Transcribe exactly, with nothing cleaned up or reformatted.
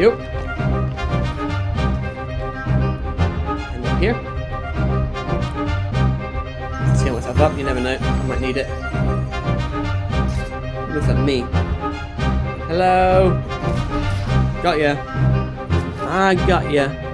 Yep. And up here. Let's heal myself up, you never know. I might need it. It looks like me. Hello! Got ya. I got ya.